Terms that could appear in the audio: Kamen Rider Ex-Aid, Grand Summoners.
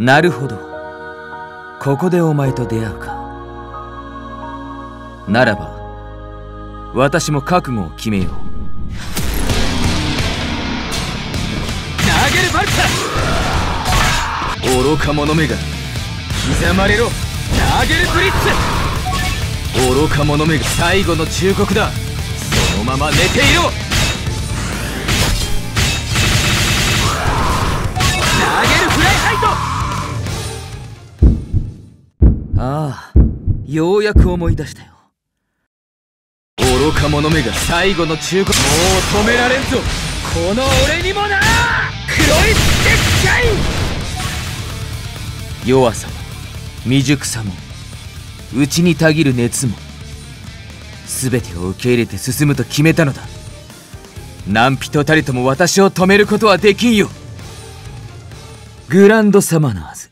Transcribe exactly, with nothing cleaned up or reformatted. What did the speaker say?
なるほど、ここでお前と出会うか。ならば私も覚悟を決めよう。投げるばっか、愚か者めが刻まれろ。投げるブリッツ、愚か者めが最後の忠告だ。そのまま寝ていろ。投げるフライハイト。ああ、ようやく思い出したよ。愚か者めが最後の忠告、もう止められんぞこの俺にもな。黒いステッカイ。弱さも未熟さも内にたぎる熱も全てを受け入れて進むと決めたのだ。何人たりとも私を止めることはできんよ。グランドサマナーズ。